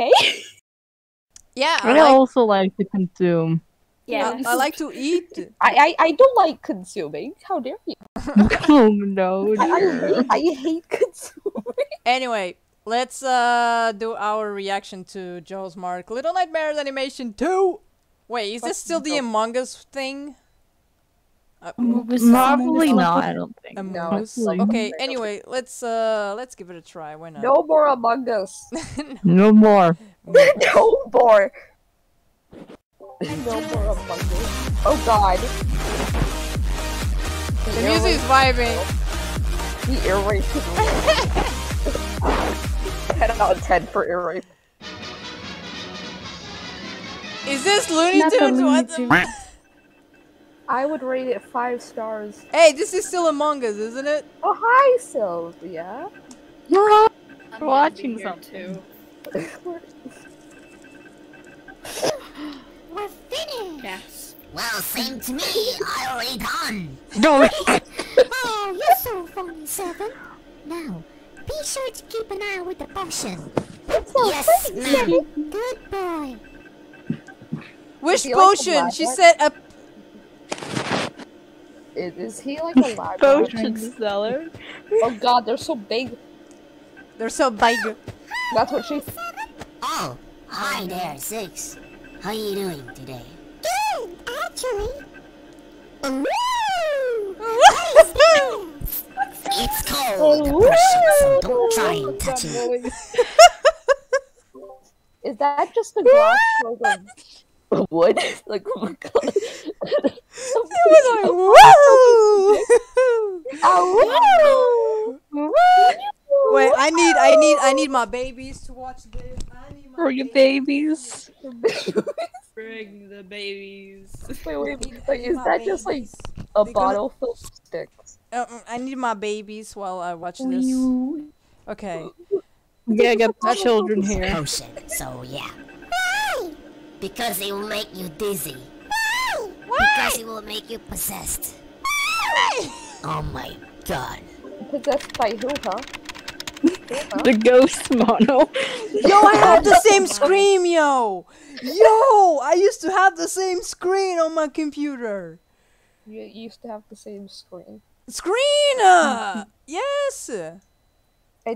Okay. Yeah, I also like to consume. Yeah, I like to eat. I don't like consuming. How dare you? Oh no! I hate consuming. Anyway, let's do our reaction to Joel's Mark Little Nightmares Animation 2. Wait, is this still the Among Us thing? Probably not. I don't think. No, okay. Anyway, let's give it a try. Why not? No more Among Us. No more. No more. No more Among Us. Oh God. The music is vibing. The ear rape. 10 out of 10 for ear rape. Is this Looney Tunes? What the? I would rate it 5 stars. Hey, this is still Among Us, isn't it? Oh, hi, Sylvia. You're watching something. We're finished. Yes. Well, same to me. I already gone. No. Oh, you're so funny, Seven. Now, be sure to keep an eye with the potion. Yes, ma'am. Good boy. Which potion? Like she said a. Is he like a library? Potion seller? Oh God, they're so big. They're so big. That's what she. Oh, hi there, Six. How are you doing today? Good, actually. Ooh. It's called a potion, so don't try and touch it. Is that just a glass logo? Wood? Like, oh my God. It was like, woo! Wait, I need my babies to watch this. Bring the babies. Bring the babies. Wait, is that just like a bottle full of sticks? I need my babies while I watch this. Okay. Yeah, I got my children here. Potion, so yeah. Because it will make you dizzy. Why? Because it will make you possessed. Why? Oh my God. Possessed by who, huh? The ghost Mono. Yo, I have the same scream, yo! Yo! I used to have the same screen on my computer. You used to have the same screen. Screen! Yes!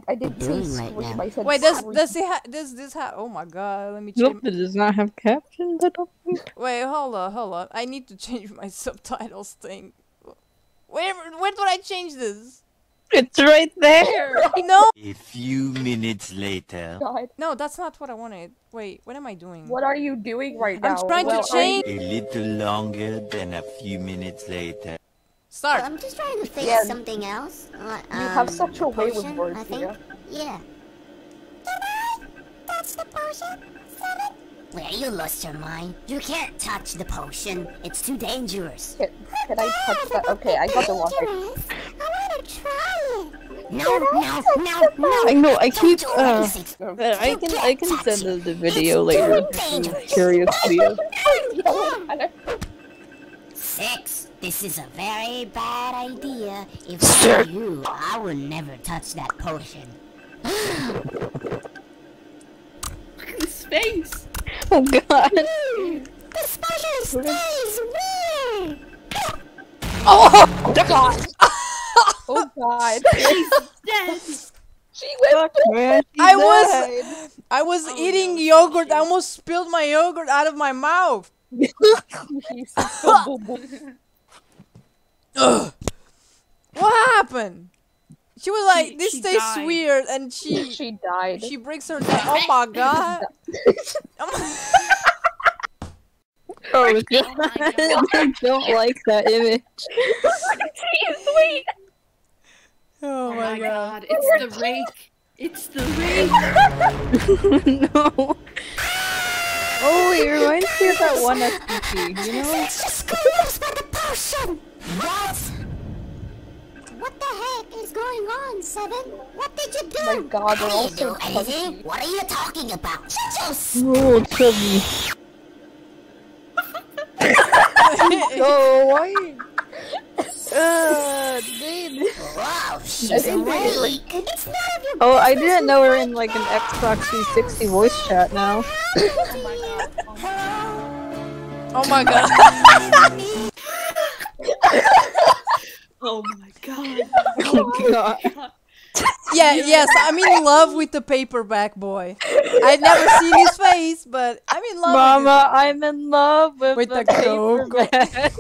I did this right now. Wait, does this have? Oh my God, let me change. Nope, it does not have captions. I don't think. Wait, hold on. I need to change my subtitles thing. Where do I change this? It's right there. No. A few minutes later. God. No, that's not what I wanted. Wait, what am I doing? What are you doing right now? I'm trying to change. A little longer than a few minutes later. Start. So I'm just trying to think something else. You have such a way with words, I think. Yeah. Can I touch the potion, Seven? Well, you lost your mind. You can't touch the potion. It's too dangerous. Can I touch that? Okay, I got the water. I want to try it. No. No, I keep. I can send them the video later. Curiously. Six. This is a very bad idea. If I were you, I would never touch that potion. Space! Oh God! This potion stays weird! Oh God! Oh God! Yes! She went. Man, I was eating yogurt. I almost spilled my yogurt out of my mouth. Ugh. What happened? She was like, "This tastes weird," and she died. She breaks her neck. Oh my God! Oh God! I don't like that image. Oh my God! It's the rake. It's the rake. No. Oh, it reminds me of that one SPP. You know. Just by the potion. What? What the heck is going on, Seven? What did you do? Oh my God, we're all so crazy. What are you talking about? Shut your mouth. Oh, why? Dude. Wow, she's amazing. Oh, I didn't know we're in like an Xbox 360 voice chat now. Oh my god. Oh my god. Oh my god. Oh my god. Yeah, yes, I'm in love with the paperback boy. I've never seen his face, but I'm in love with him. Mama, I'm in love with the paperback.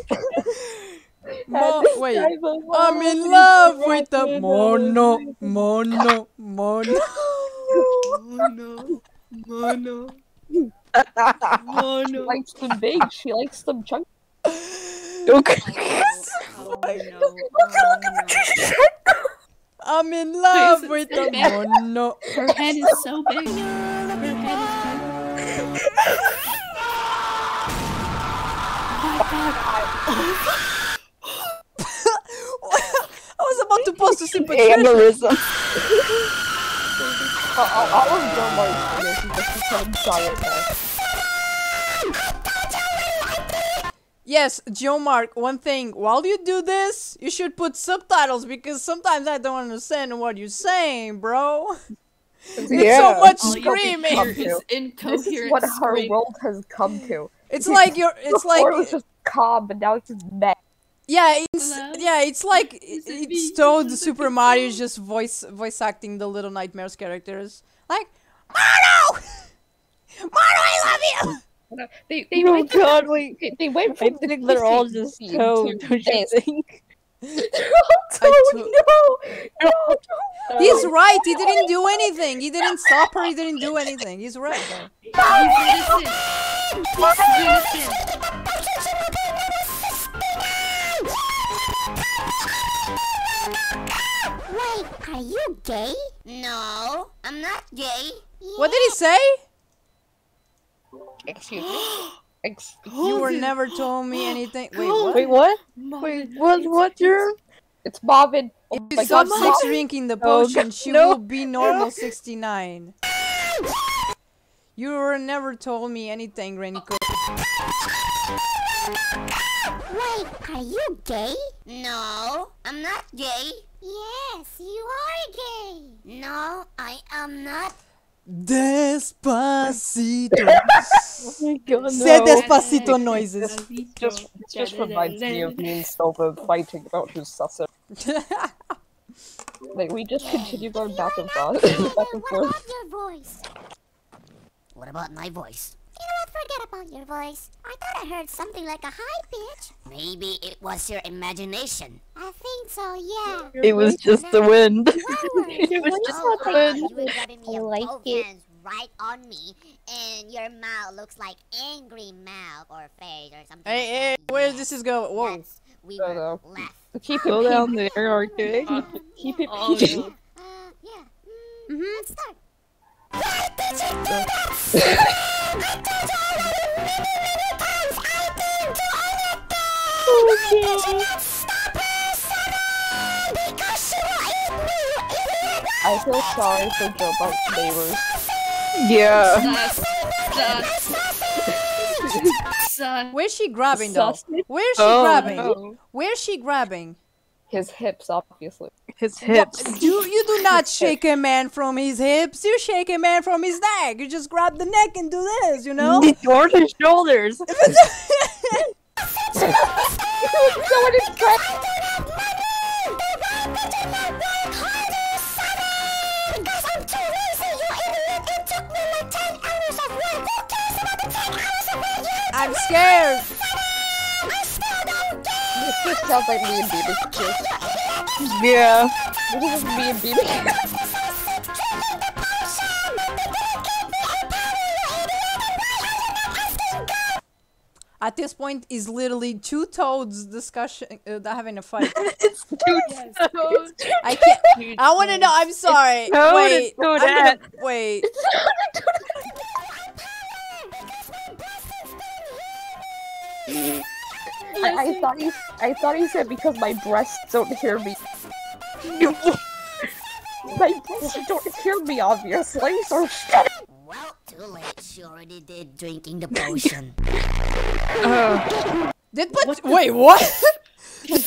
Wait, I'm in love with the mono. She likes them big, she likes them chunky. Okay. Oh, no. I'm in love with the mono. Her head is so big. Her head is so big. Oh my god. I was about to post a sympathy. Aneurysm. I was done like this because she's so giant now. Yes, Joe Mark, one thing. While you do this, you should put subtitles because sometimes I don't understand what you're saying, bro. Yeah. It's so much screaming. This is what her world has come to. It's like you're. It's like. Before it was just calm, but now it's just meh. Yeah, it's like it's Toad Super Mario just voice acting the Little Nightmares characters. Like, Mono! Mono, I love you! They oh god, wait. They went from the they're all just Toad, don't you think? No! He's right, he didn't do anything. He didn't stop her, he didn't do anything. He's right, though. Wait, are you gay? No, I'm not gay. What did he say? Excuse me. You were never told me anything. Wait, what? Wait, what? Wait, what? It's Bobbin. Oh, if you stop Six drinking the potion, she will be normal 69. You were never told me anything, Renko. Wait, are you gay? No, I'm not gay. Yes, you are gay. No, I am not. Despacito. Oh my god, no. Say Despacito noises. Just reminds me of me and Silva fighting about who's susser. Like, we just continue going back and forth. What about your voice? What about my voice? You know what, forget about your voice. I thought I heard something like a high pitch. Maybe it was your imagination. I think so, yeah. It was just the wind. It was just the wind. You were rubbing me both hands right on me, and your mouth looks like angry mouth or face or something. Hey, hey, where does this go? Whoa. Yes, we were left. Keep it down there, okay? Keep it PG. Yeah. Let's start. Why did you do that? I told you already many times, I didn't do anything! Why did you not stop her, Sarah? Because she will eat me! I feel sorry for Joe Mark's neighbors. Yeah. Where's she grabbing though? Where's she grabbing? No. Where's she grabbing? His hips, obviously. His hips. What? You do not shake a man from his hips. You shake a man from his neck. You just grab the neck and do this, you know? Or his shoulders. Someone is crying. Because I'm too lazy, you idiot. It took me like 10 hours of work. Who cares about the 10 hours of work? I'm scared. I still don't care. This just sounds like me and Beavis. Yeah. This is me and Beavis. At this point, is literally two toads discussion, having a fight. It's two toads. I can't. I want to know. I'm sorry. Wait. Wait. I thought he said because my breasts don't hear me. My breasts don't hear me, obviously. So shut up. Well, too late. She already did drinking the potion. Wait, what?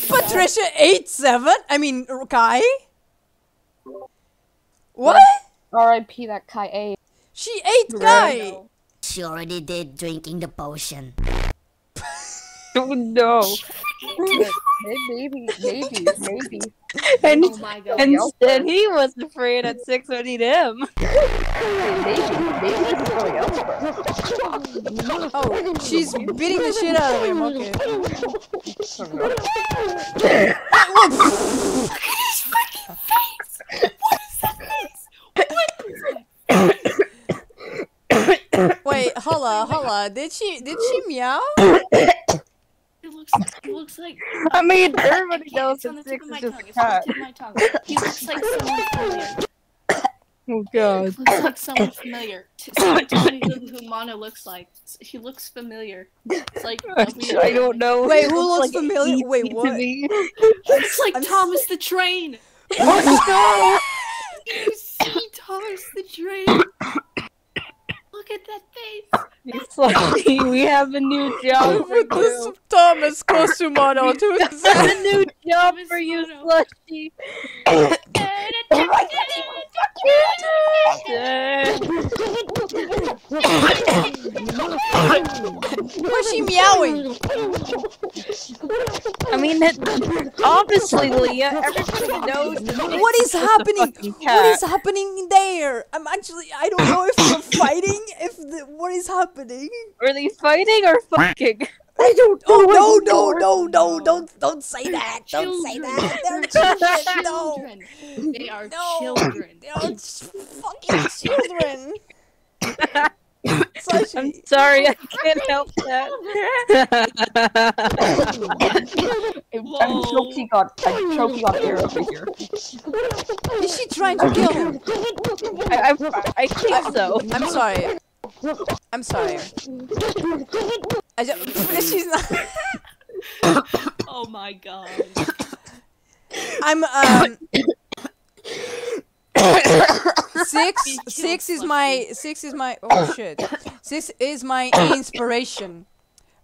Patricia 87? I mean, Kai? What? R.I.P. that Kai ate. She ate Kai! She already did drinking the potion. Oh no. Maybe. And, oh my God, and then he was afraid that Six would eat him. Oh, she's beating the shit out of him, okay. His fucking face! What is that face? What is that? Wait, holla. Did she meow? It looks like. I mean, everybody knows that Six is just a cat. He looks like someone familiar. Oh God. He looks like someone familiar. Tell me who Mono looks like. He looks familiar. It's like I don't know. Wait, who looks familiar? Wait, what? It's like Thomas the Train. Oh no! You see Thomas the Train. Look at that face! It's like we have a new job for this Thomas close to Mono. It's a new job for you, Slushy. What's she meowing? I mean, obviously, Leah, everybody knows. What is happening? What is happening there? I don't know if we're fighting. What is happening? Are they fighting or fucking? I don't. Oh no! Don't say that! Don't say that! They're children. No. They are children. They are fucking children. Slushy. I'm sorry, I can't help that. I'm choking on air over here. Is she trying to kill him? I think so. I'm sorry. She's not. Oh my God. I'm Six is my oh shit. Six is my inspiration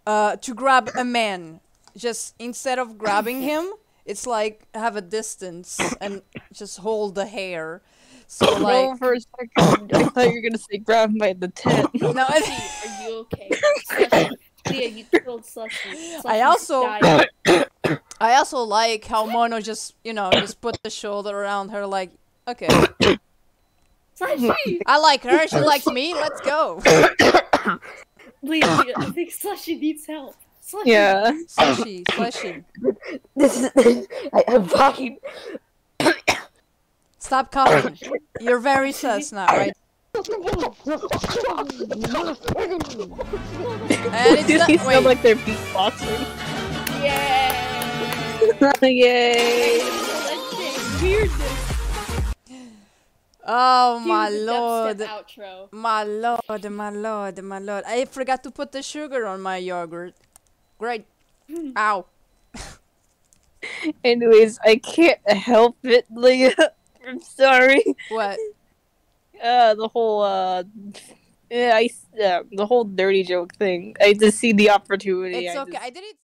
to grab a man. Just instead of grabbing him, it's like have a distance and just hold the hair. So like no, for a second, I thought you were gonna say grab my the tit. No, are you okay? Slushy. Leah, you killed Slushy. I also like how Mono just just put the shoulder around her like okay. Slushy. I like her. She likes me. Let's go. Leah, I think Slushy needs help. Slushy. Yeah. Slushy. I'm fucking. Stop coughing. You're very sus now, right? They sound like they're beatboxing. Yay! Yay! Oh my Lord! My lord! I forgot to put the sugar on my yogurt. Great. Ow. Anyways, I can't help it, Leah. I'm sorry. What? The whole dirty joke thing. I just see the opportunity. It's okay. I didn't.